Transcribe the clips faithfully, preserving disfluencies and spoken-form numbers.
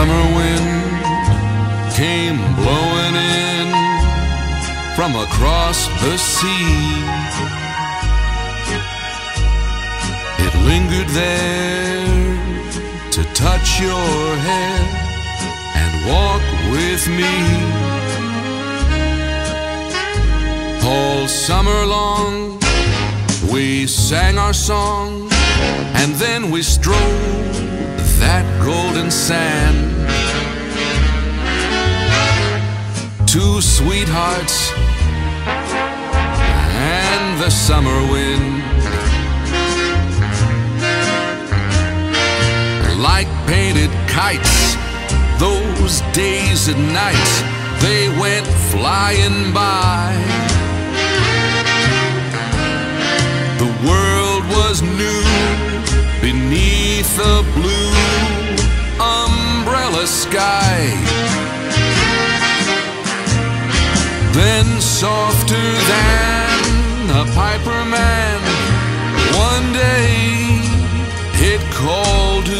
summer wind came blowing in from across the sea. It lingered there to touch your head and walk with me all summer long. We sang our song and then we strolled that golden sand. Two sweethearts and the summer wind. Like painted kites, those days and nights, they went flying by. The world was new beneath the blue umbrella sky. Then softer than a piper man, one day it called to you.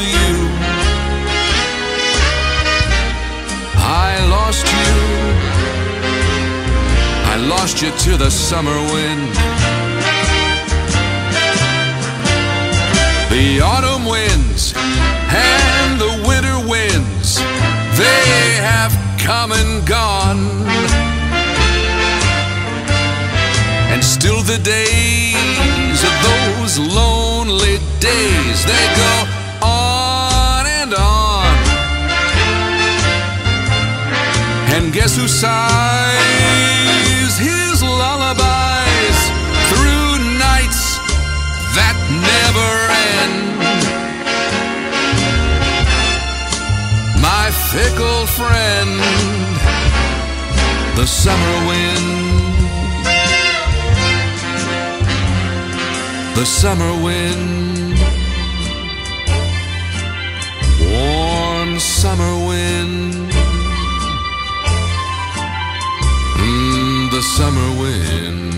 I lost you, I lost you to the summer wind. The autumn winds and the winter winds, they have come and gone, and still the days of those lonely days, they go on and on. And guess who sighs his lullabies through nights that never end? My fickle friend, the summer wind. The summer wind. Warm summer wind. Mm, the summer wind.